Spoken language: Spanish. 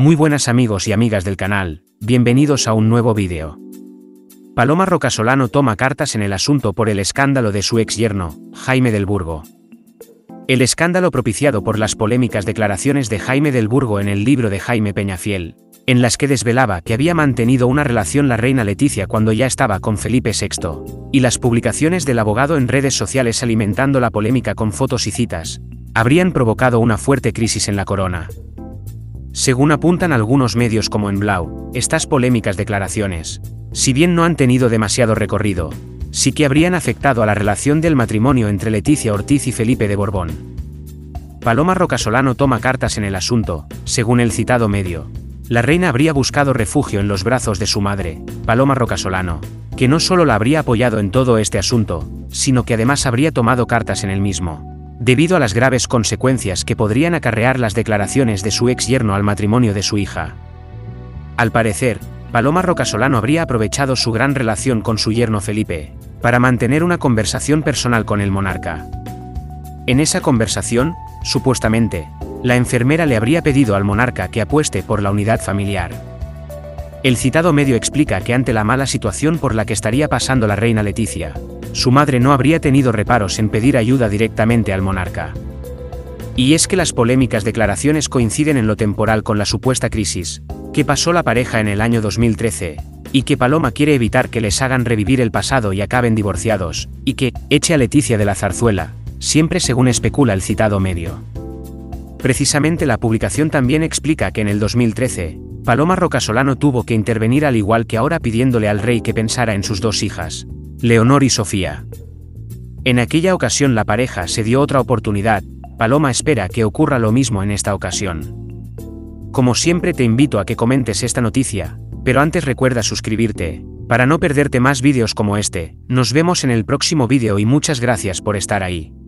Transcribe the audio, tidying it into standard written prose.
Muy buenas amigos y amigas del canal, bienvenidos a un nuevo vídeo. Paloma Rocasolano toma cartas en el asunto por el escándalo de su ex yerno, Jaime del Burgo. El escándalo propiciado por las polémicas declaraciones de Jaime del Burgo en el libro de Jaime Peñafiel, en las que desvelaba que había mantenido una relación la reina Letizia cuando ya estaba con Felipe VI, y las publicaciones del abogado en redes sociales alimentando la polémica con fotos y citas, habrían provocado una fuerte crisis en la corona. Según apuntan algunos medios como En Blau, estas polémicas declaraciones, si bien no han tenido demasiado recorrido, sí que habrían afectado a la relación del matrimonio entre Letizia Ortiz y Felipe de Borbón. Paloma Rocasolano toma cartas en el asunto, según el citado medio. La reina habría buscado refugio en los brazos de su madre, Paloma Rocasolano, que no solo la habría apoyado en todo este asunto, sino que además habría tomado cartas en el mismo, debido a las graves consecuencias que podrían acarrear las declaraciones de su ex yerno al matrimonio de su hija. Al parecer, Paloma Rocasolano habría aprovechado su gran relación con su yerno Felipe, para mantener una conversación personal con el monarca. En esa conversación, supuestamente, la enfermera le habría pedido al monarca que apueste por la unidad familiar. El citado medio explica que ante la mala situación por la que estaría pasando la reina Letizia, su madre no habría tenido reparos en pedir ayuda directamente al monarca. Y es que las polémicas declaraciones coinciden en lo temporal con la supuesta crisis que pasó la pareja en el año 2013, y que Paloma quiere evitar que les hagan revivir el pasado y acaben divorciados, y que eche a Letizia de la zarzuela, siempre según especula el citado medio. Precisamente la publicación también explica que en el 2013, Paloma Rocasolano tuvo que intervenir al igual que ahora pidiéndole al rey que pensara en sus dos hijas, Leonor y Sofía. En aquella ocasión la pareja se dio otra oportunidad, Paloma espera que ocurra lo mismo en esta ocasión. Como siempre te invito a que comentes esta noticia, pero antes recuerda suscribirte, para no perderte más vídeos como este. Nos vemos en el próximo vídeo y muchas gracias por estar ahí.